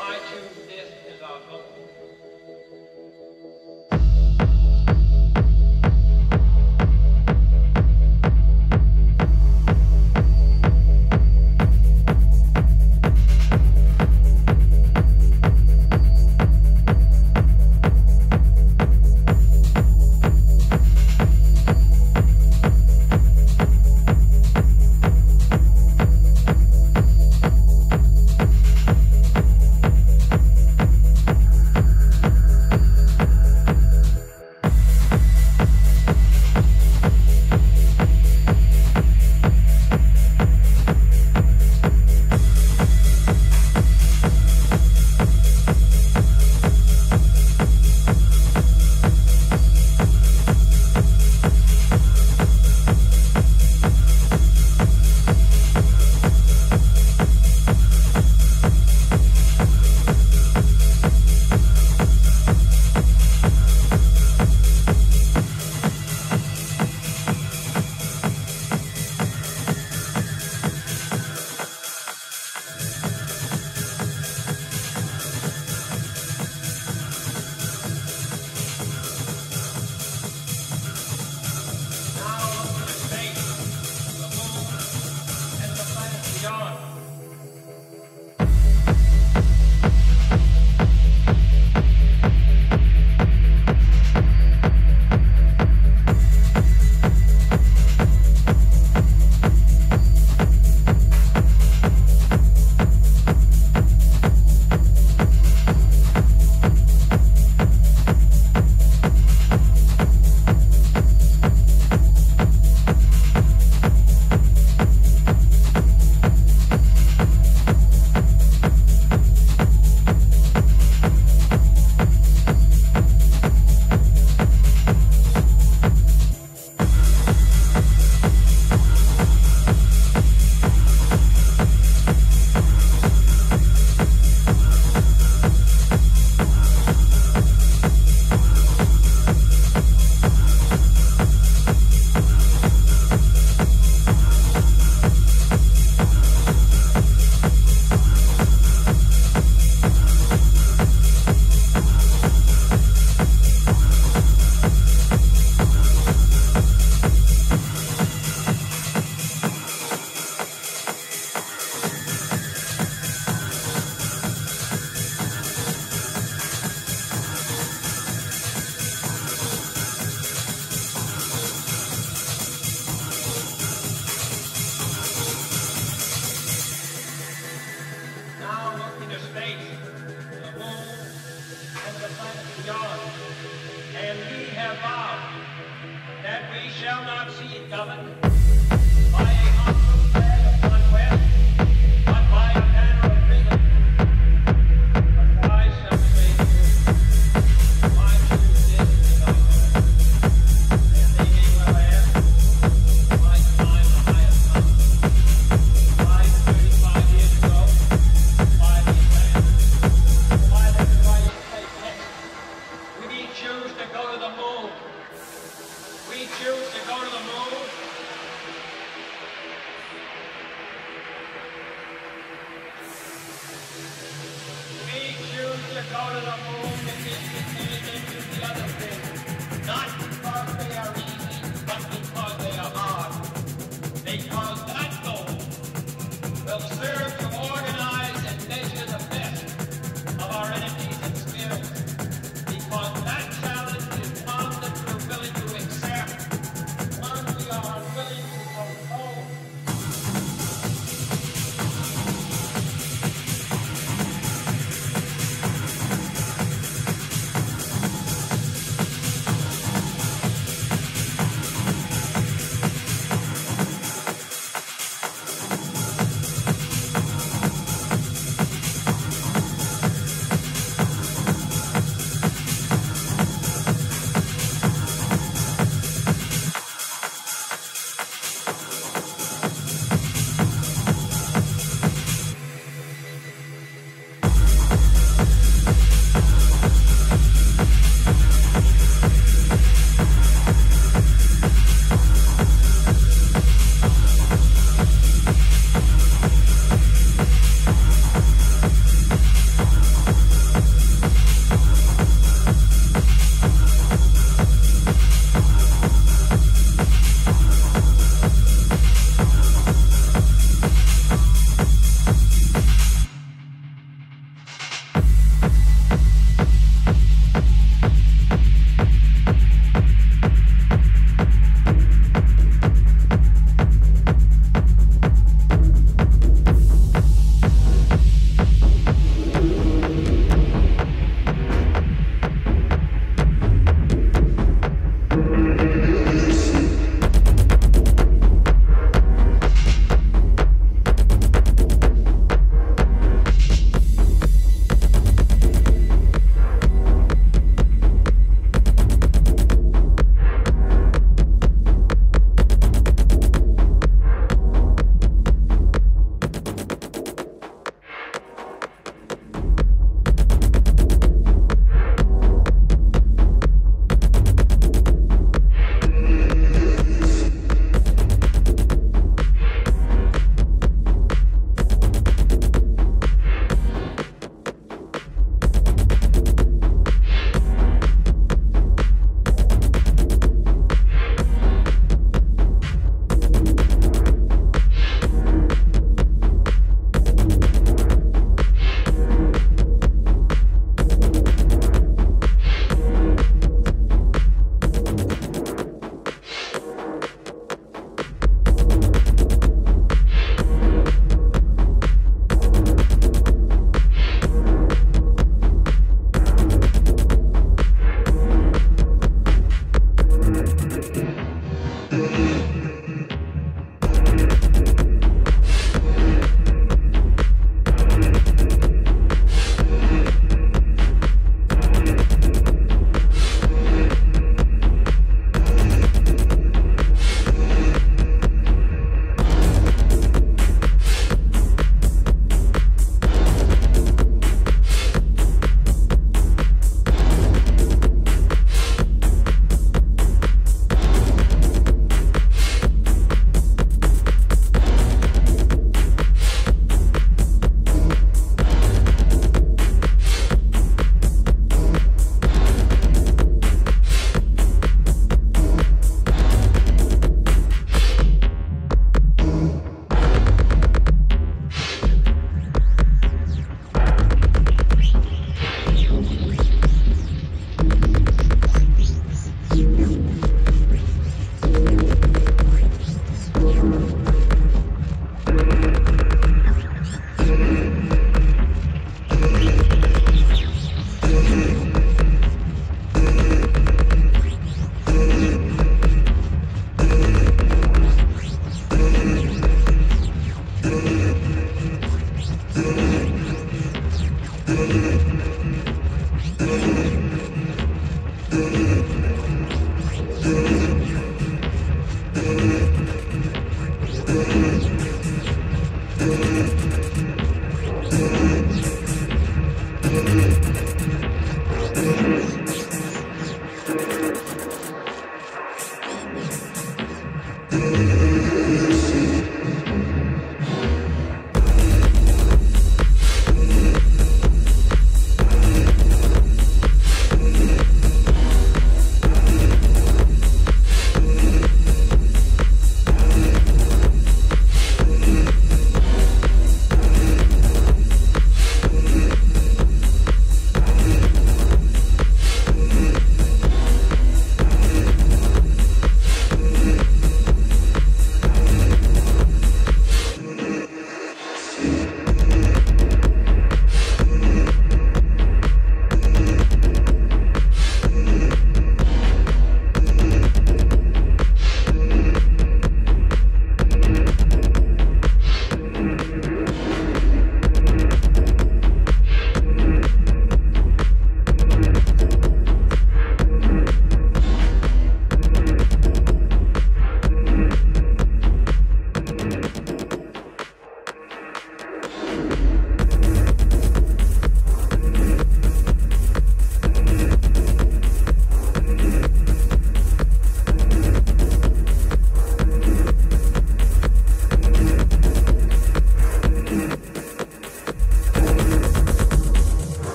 I choose this as our goal. And we have vowed that we shall not see it governed by a hostile flag of conquest, but by a banner of freedom. But by some faithful, I choose this as our goal. And they may well ask, why climb the highest mountain? Why 35 years ago? Why these lands? Why the United States next? We choose to go to the moon. We choose to go to the moon. We choose to go to the moon because it's anything to the other thing. Not because they are easy, but because they are hard. Because that goal will serve to organize and measure the best of our energies and spirits. Because that challenge is one that we're willing to accept, one we are willing to postpone.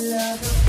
Love.